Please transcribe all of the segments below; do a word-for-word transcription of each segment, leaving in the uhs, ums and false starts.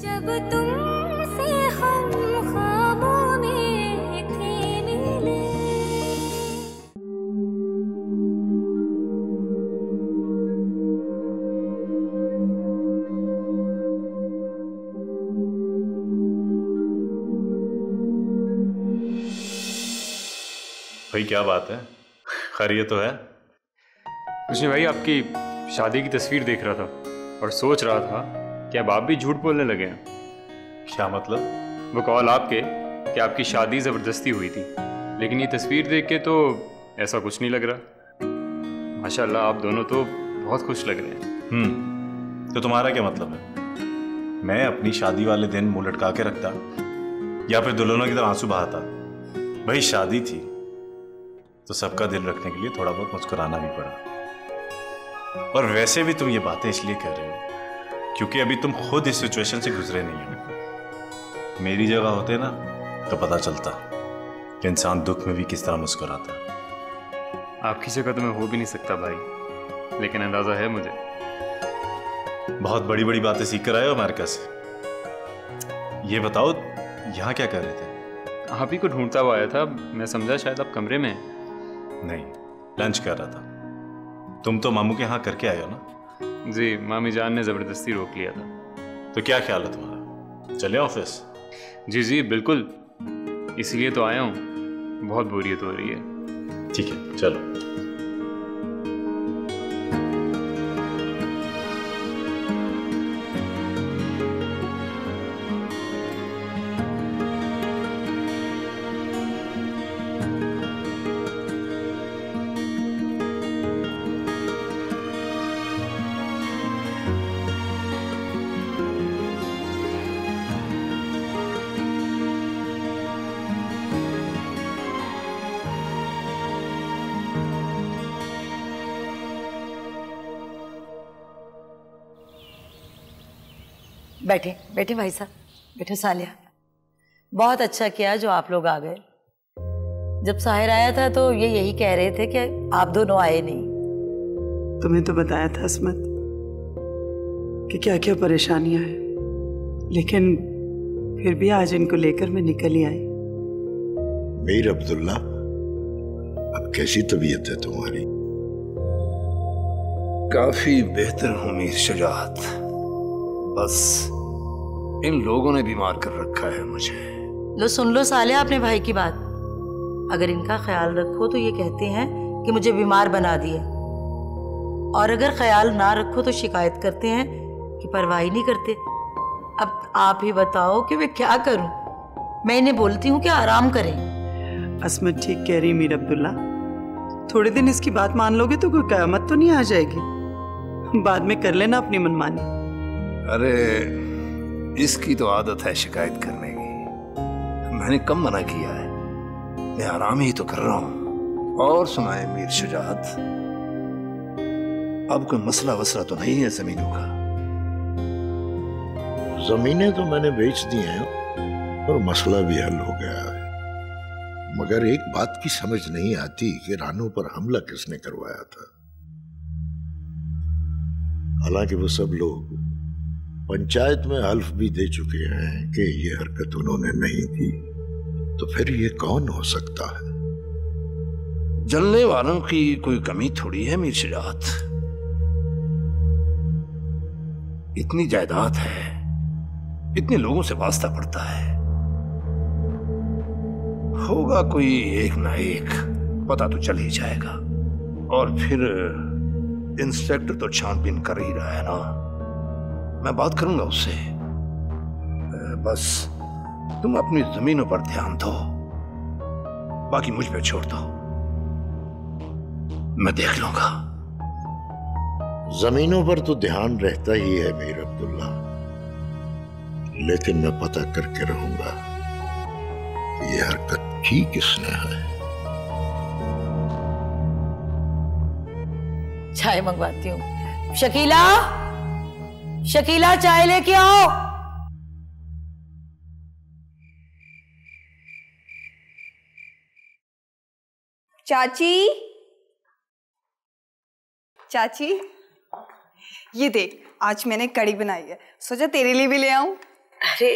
जब तुमसे हम ख्वाबों में थे मिले। भाई क्या बात है, खैरियत तो है? कुछ नहीं भाई, आपकी शादी की तस्वीर देख रहा था और सोच रहा था क्या आप भी झूठ बोलने लगे हैं? क्या मतलब? बकौल आपके कि आपकी शादी जबरदस्ती हुई थी, लेकिन ये तस्वीर देख के तो ऐसा कुछ नहीं लग रहा। माशाल्लाह आप दोनों तो बहुत खुश लग रहे हैं। हम्म, तो तुम्हारा क्या मतलब है? मैं अपनी शादी वाले दिन मुंह लटका के रखता या फिर दुल्हनों की तरह आंसू बहाता? भाई शादी थी तो सबका दिल रखने के लिए थोड़ा बहुत मुस्कुराना भी पड़ा। और वैसे भी तुम ये बातें इसलिए कह रहे हो क्योंकि अभी तुम खुद इस सिचुएशन से गुजरे नहीं हो। मेरी जगह होते ना तो पता चलता कि इंसान दुख में भी किस तरह मुस्कुराता। आपकी जगह तो मैं हो भी नहीं सकता भाई, लेकिन अंदाजा है मुझे। बहुत बड़ी बड़ी बातें सीख कर आए हो अमेरिका से। ये बताओ यहाँ क्या कर रहे थे? आप ही को ढूंढता हुआ आया था, मैं समझा शायद आप कमरे में। नहीं, लंच कर रहा था। तुम तो मामू के यहाँ करके आए हो ना? जी, मामी जान ने ज़बरदस्ती रोक लिया था। तो क्या ख्याल है तुम्हारा, चले ऑफिस? जी जी बिल्कुल, इसलिए तो आया हूँ, बहुत बोरियत हो रही है। ठीक है चलो। बैठे बैठे भाई साहब, बैठे सालिया। बहुत अच्छा किया जो आप लोग आ गए। जब साहिर आया था तो ये यही कह रहे थे कि आप दोनों आए नहीं। तुम्हें तो बताया था असमत कि क्या क्या परेशानियां हैं, लेकिन फिर भी आज इनको लेकर मैं निकल ही आई। मीर अब्दुल्ला, अब कैसी तबीयत है तुम्हारी? काफी बेहतर हूं मीर शुजात, बस इन लोगों ने बीमार कर रखा है मुझे। लो सुन लो साले आपने भाई की बात, अगर इनका ख्याल रखो तो ये कहते हैं कि मुझे बीमार बना दिए, और अगर ख्याल ना रखो तो शिकायत करते हैं कि परवाही नहीं करते। अब आप ही बताओ कि मैं क्या करूं। मैं इन्हें बोलती हूं कि आराम करें। असमत ठीक कह रही मीर अब्दुल्ला, थोड़े दिन इसकी बात मान लोगे तो कोई कयामत तो नहीं आ जाएगी। बाद में कर लेना अपनी मनमानी। अरे इसकी तो आदत है शिकायत करने की, मैंने कम मना किया है, मैं आराम ही तो कर रहा हूं। और सुनाए मीर शुजात, अब कोई मसला वसला तो नहीं है जमीनों का? जमीनें तो मैंने बेच दी हैं और मसला भी हल हो गया है, मगर एक बात की समझ नहीं आती कि रानू पर हमला किसने करवाया था। हालांकि वो सब लोग पंचायत में हल्फ भी दे चुके हैं कि ये हरकत उन्होंने नहीं की, तो फिर ये कौन हो सकता है? जलने वालों की कोई कमी थोड़ी है मीर शुजात, इतनी जायदाद है, इतने लोगों से वास्ता पड़ता है, होगा कोई एक ना एक, पता तो चल ही जाएगा। और फिर इंस्पेक्टर तो छानबीन कर ही रहा है ना, मैं बात करूंगा उससे। बस तुम अपनी जमीनों पर ध्यान दो, बाकी मुझ पे छोड़ दो, मैं देख लूंगा। जमीनों पर तो ध्यान रहता ही है मीर अब्दुल्ला, लेकिन मैं पता करके रहूंगा कि ये हरकत की किसने है। चाय मंगवाती हूँ। शकीला, शकीला चाय लेके आओ। चाची, चाची ये देख आज मैंने कड़ी बनाई है, सोचा तेरे लिए भी ले आऊं। अरे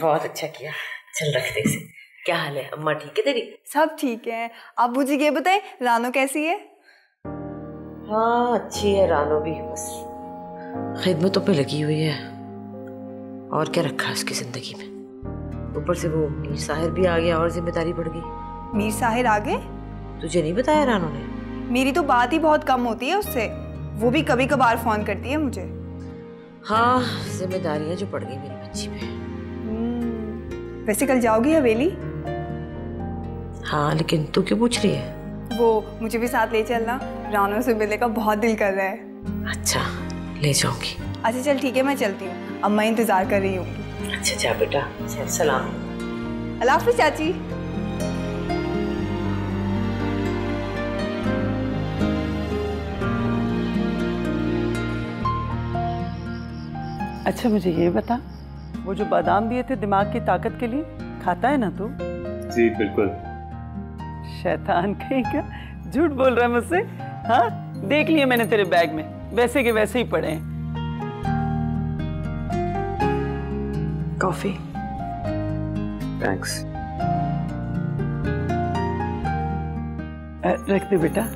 बहुत अच्छा किया, चल रख दे इसे। क्या हाल है अम्मा, ठीक है तेरी? सब ठीक है। आप मुझे ये बताएं रानो कैसी है? हाँ अच्छी है, रानो भी बस खिदमतों पे लगी हुई है, और क्या रखा है उसकी जिंदगी में। ऊपर से वो मीर साहिर भी आ गया और जिम्मेदारी बढ़ गई। मीर साहिर आ गए? तुझे नहीं बताया रानो ने? मेरी तो बात ही बहुत कम होती है उससे, वो भी कभी कभार फोन करती है मुझे। हाँ जिम्मेदारियां जो पड़ गई मेरी बच्ची पे। वैसे कल जाओगी हवेली? हाँ लेकिन तू क्यों पूछ रही है? वो मुझे भी साथ ले चलना, रानो से मिलने का बहुत दिल कर रहा है। अच्छा ले जाऊंगी। अच्छा चल ठीक है, मैं चलती हूँ, अम्मा इंतजार कर रही होंगी। अच्छा जा बेटा, सलाम। अल्लाह हाफिज़ चाची। अच्छा मुझे ये बता, वो जो बादाम दिए थे दिमाग की ताकत के लिए, खाता है ना तू? जी बिल्कुल। शैतान कहीं का, झूठ बोल रहा है मुझसे। हाँ देख लिए मैंने तेरे बैग में, वैसे के वैसे ही पड़े हैं। कॉफी। थैंक्स। रख दे बेटा।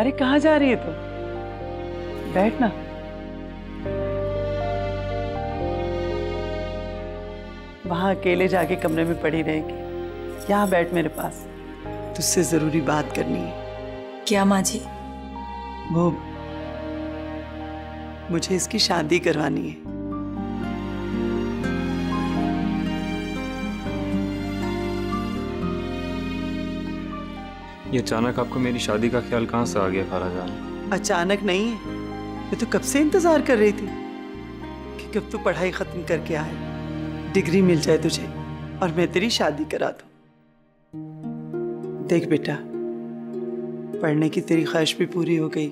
अरे कहाँ जा रही है तू? तो? बैठना। वहां अकेले जाके कमरे में पड़ी रहेगी, यहाँ बैठ मेरे पास, तुझसे जरूरी बात करनी है। क्या माँ जी? वो मुझे इसकी शादी करवानी है। ये अचानक आपको मेरी शादी का ख्याल कहाँ से आ गया खाला जान? अचानक नहीं है, मैं तो कब से इंतजार कर रही थी कि कब तू पढ़ाई खत्म करके आए, डिग्री मिल जाए तुझे और मैं तेरी शादी करा दूं। देख बेटा, पढ़ने की तेरी ख्वाहिश भी पूरी हो गई,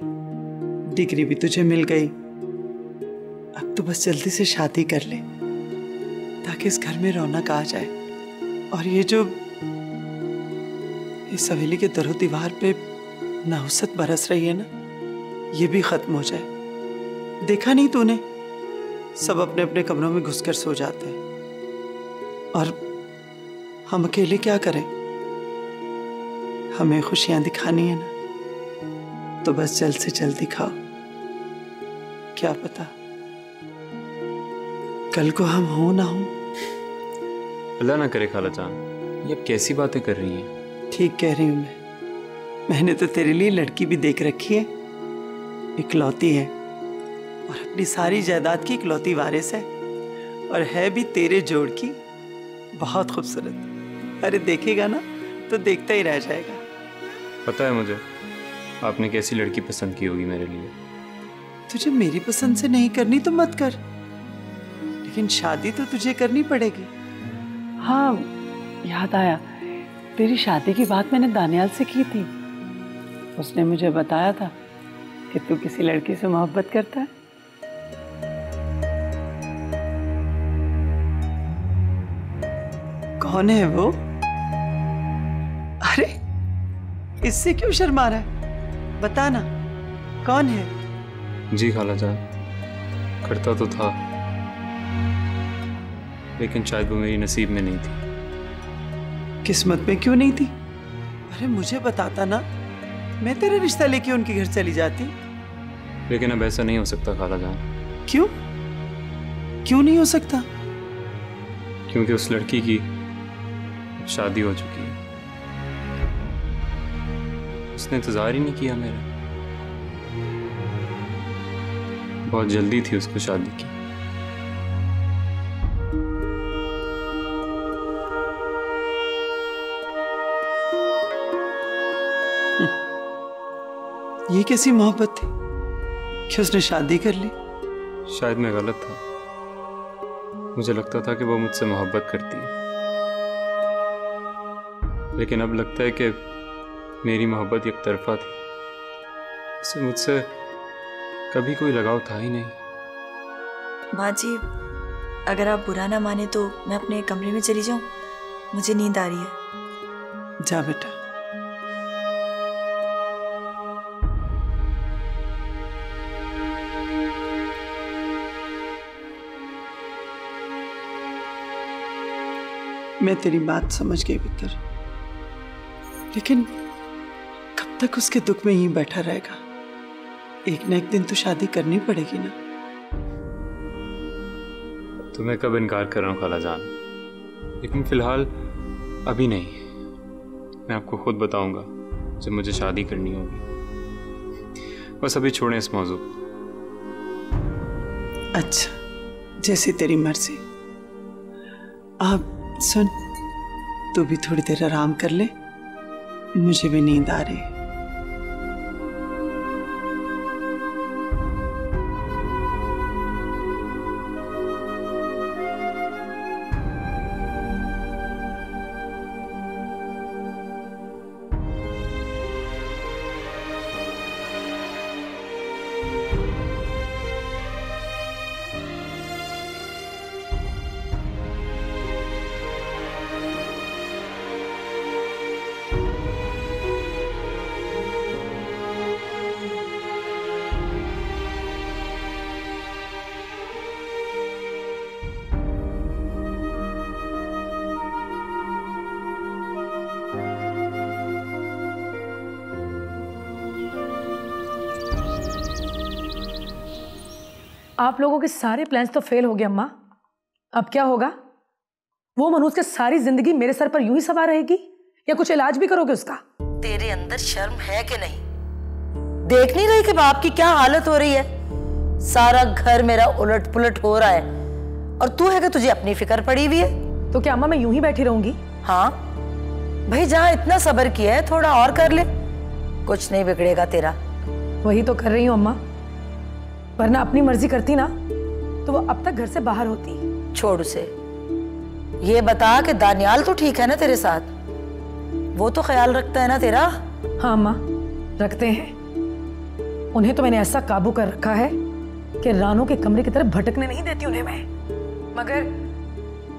डिग्री भी तुझे मिल गई, अब तो बस जल्दी से शादी कर ले ताकि इस घर में रौनक आ जाए और ये जो इस हवेली के दरो दीवार पे नहुसत बरस रही है ना, ये भी खत्म हो जाए। देखा नहीं तूने, सब अपने अपने कमरों में घुसकर सो जाते हैं और हम अकेले क्या करें, हमें खुशियां दिखानी है ना, तो बस जल्द से जल्द दिखाओ। क्या पता कल को हम हो ना हो। अल्लाह ना करे खाला जान, ये अब कैसी बातें कर रही है? ठीक कह रही हूँ मैं, मैंने तो तेरे लिए लड़की भी देख रखी है, इकलौती है और अपनी सारी जायदाद की इकलौती वारिस है, और है भी तेरे जोड़ की, बहुत खूबसूरत। अरे देखेगा ना तो देखता ही रह जाएगा। पता है मुझे आपने कैसी लड़की पसंद की होगी मेरे लिए। तुझे मेरी पसंद से नहीं करनी तो मत कर, लेकिन शादी तो तुझे करनी पड़ेगी। हाँ याद आया, तेरी शादी की बात मैंने दानियाल से की थी, उसने मुझे बताया था कि तू किसी लड़की से मोहब्बत करता है। कौन है वो? अरे इससे क्यों शर्मा रहा है, बताना कौन है? जी खाला जान, करता तो था लेकिन शायद वो मेरी नसीब में नहीं थी। किस्मत में क्यों नहीं थी? अरे मुझे बताता ना, मैं तेरा रिश्ता लेके उनके घर चली जाती। लेकिन अब ऐसा नहीं हो सकता खाला जान। क्यों? क्यों नहीं हो सकता? क्योंकि उस लड़की की शादी हो चुकी है, उसने इंतजार ही नहीं किया मेरा, बहुत जल्दी थी उसको शादी की। ये कैसी मोहब्बत थी कि उसने शादी कर ली? शायद मैं गलत था, मुझे लगता था कि वो मुझसे मोहब्बत करती है, लेकिन अब लगता है कि मेरी मोहब्बत एक तरफा थी, उसे मुझसे कभी कोई लगाव था ही नहीं। माँ जी अगर आप बुरा ना माने तो मैं अपने कमरे में चली जाऊं, मुझे नींद आ रही है। जा बेटा। मैं तेरी बात समझ गई मित्र, लेकिन कब तक उसके दुख में ही बैठा रहेगा? एक ना एक दिन तो शादी करनी पड़ेगी ना। तुम्हें कब इनकार कर रहा हूँ खालाजान, लेकिन फिलहाल अभी नहीं। मैं आपको खुद बताऊंगा जब मुझे शादी करनी होगी। बस अभी छोड़ें इस मौजू। अच्छा, जैसी तेरी मर्जी। अब सुन, तू भी थोड़ी देर आराम कर ले, मुझे भी नींद आ रही है। आप लोगों के सारे प्लान्स तो फेल हो गए अम्मा। अब क्या होगा? वो मनोज के सारी जिंदगी मेरे सर पर यूं ही सवार रहेगी या कुछ इलाज भी करोगे उसका? तेरे अंदर शर्म है कि नहीं? देख नहीं रही कि बाप की क्या हालत हो रही है? सारा घर मेरा उलट पुलट हो रहा है और तू है कि तुझे अपनी फिक्र पड़ी हुई है। तो क्या अम्मा मैं यूं ही बैठी रहूंगी? हाँ भाई, जहाँ इतना सब्र किया है थोड़ा और कर ले, कुछ नहीं बिगड़ेगा तेरा। वही तो कर रही हूँ अम्मा, वरना अपनी मर्जी करती ना तो वो अब तक घर से बाहर होती। छोड़ उसे, ये बता कि दानियाल तो ठीक है ना तेरे साथ? वो तो ख्याल रखता है ना तेरा? हाँ माँ, रखते हैं। उन्हें तो मैंने ऐसा काबू कर रखा है कि रानू के कमरे की तरफ भटकने नहीं देती उन्हें मैं। मगर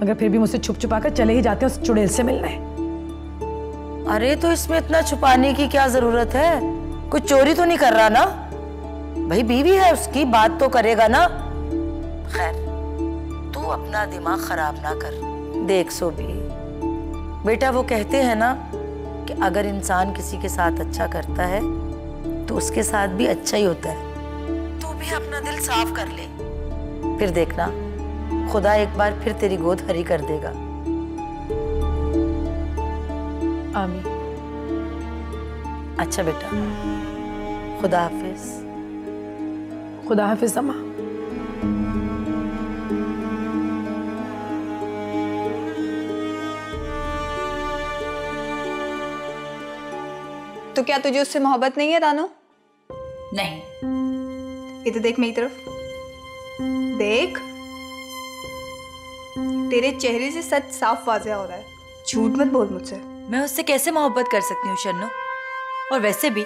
मगर फिर भी मुझसे छुप छुपा कर चले ही जाते हैं उस चुड़ैल से मिलने। अरे तो इसमें इतना छुपाने की क्या जरूरत है? कुछ चोरी तो नहीं कर रहा ना? भाई बीवी है उसकी, बात तो करेगा ना। खैर तू अपना दिमाग खराब ना कर। देख सोभी बेटा, वो कहते हैं ना कि अगर इंसान किसी के साथ अच्छा करता है तो उसके साथ भी अच्छा ही होता है। तू भी अपना दिल साफ कर ले, फिर देखना खुदा एक बार फिर तेरी गोद हरी कर देगा। आमीन। अच्छा बेटा, खुदा हाफिज। खुदा हाफिज़ अम्मा। तो क्या तुझे उससे मोहब्बत नहीं है रानू? नहीं। इधर देख, मेरी तरफ देख। तेरे चेहरे से सच साफ वाज़े हो रहा है। झूठ मत बोल मुझसे। मैं उससे कैसे मोहब्बत कर सकती हूँ शन्नो? और वैसे भी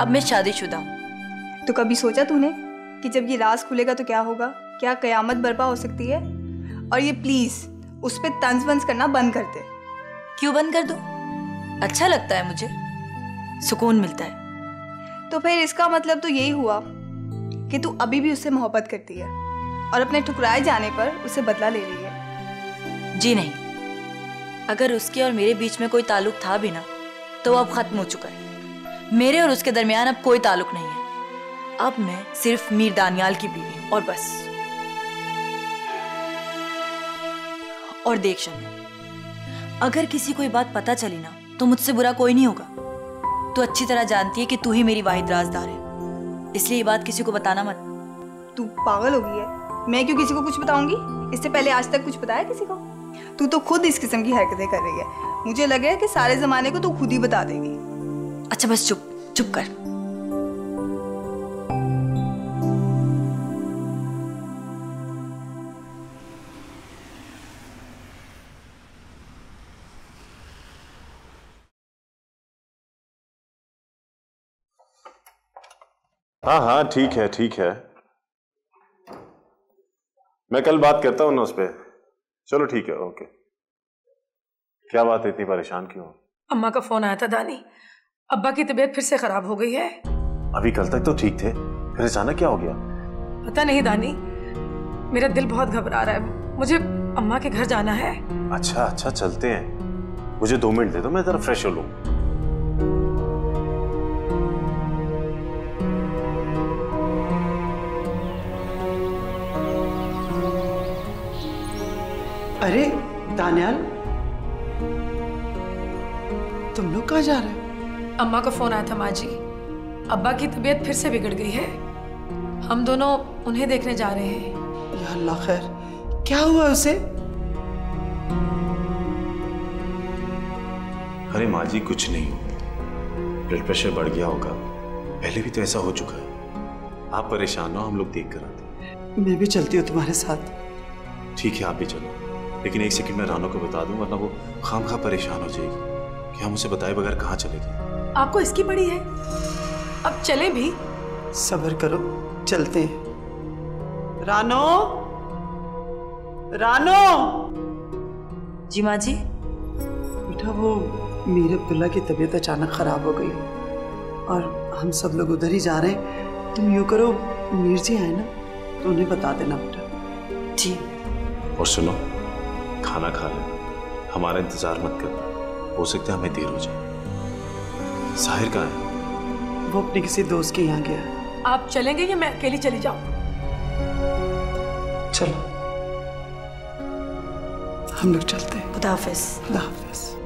अब मैं शादीशुदा हूँ। तो कभी सोचा तूने कि जब ये राज खुलेगा तो क्या होगा? क्या कयामत बर्पा हो सकती है? और ये प्लीज उस पर तंज बंज करना बंद कर दे। क्यों बंद कर दूं? अच्छा लगता है मुझे, सुकून मिलता है। तो फिर इसका मतलब तो यही हुआ कि तू अभी भी उससे मोहब्बत करती है और अपने ठुकराए जाने पर उसे बदला ले रही है। जी नहीं, अगर उसके और मेरे बीच में कोई ताल्लुक था भी ना तो अब खत्म हो चुका है। मेरे और उसके दरमियान अब कोई ताल्लुक नहीं है। अब मैं सिर्फ मीर दानियाल की बीवी हूं और बस। और देख शन्नो, अगर किसी कोई बात पता चली ना तो मुझसे बुरा कोई नहीं होगा। तू अच्छी तरह जानती है कि तू ही मेरी वाहिद राजदार है, इसलिए ये बात किसी को बताना मत। तू पागल हो गई है? मैं क्यों किसी को कुछ बताऊंगी? इससे पहले आज तक कुछ बताया किसी को? तू तो खुद इस किस्म की हरकतें कर रही है। मुझे लगे कि सारे जमाने को तू खुद ही बता देगी। अच्छा बस चुप चुप कर। हाँ हाँ ठीक है ठीक है, मैं कल बात करता हूँ ना उस पर। चलो ठीक है, ओके। क्या बात, इतनी परेशान क्यों? अम्मा का फोन आया था दानी, अब्बा की तबीयत फिर से खराब हो गई है। अभी कल तक तो ठीक थे, फिर अचानक क्या हो गया? पता नहीं दानी, मेरा दिल बहुत घबरा रहा है। मुझे अम्मा के घर जाना है। अच्छा अच्छा चलते हैं, मुझे दो मिनट दे दो, मैं जरा फ्रेश हो लूं। अरे दानियाल, तुम लोग कहाँ जा रहे हो? अम्मा का फोन आया था माँ जी, अब्बा की तबीयत फिर से बिगड़ गई है, हम दोनों उन्हें देखने जा रहे हैं। या अल्लाह खैर, क्या हुआ उसे? अरे माँ जी कुछ नहीं, ब्लड प्रेशर बढ़ गया होगा, पहले भी तो ऐसा हो चुका है। आप परेशान हो, हम लोग देख कर आते। मैं भी चलती हूँ तुम्हारे साथ। ठीक है आप भी चलो, लेकिन एक सेकंड में रानो को बता दूं, वरना वो खामखा परेशान हो जाएगी कि हम उसे बताए बगैर कहाँ चलेगी। आपको इसकी पड़ी है, अब चले भी। सब्र करो, चलते हैं। रानो, रानो। जी माँ जी। बेटा वो मेरे अब्दुल्ला की तबीयत अचानक खराब हो गई और हम सब लोग उधर ही जा रहे हैं। तुम यूँ करो, मीर जी आए ना तो उन्हें बता देना बेटा। जी। और सुनो, खाना खा लो, हमारा इंतजार मत करो, हो सकता है हमें देर हो जाए। साहिर कहाँ है? वो अपने किसी दोस्त के यहाँ गया। आप चलेंगे या मैं अकेली चली जाऊँ? चलो हम लोग चलते हैं। खुदा हाफिज़। खुदा हाफिज़।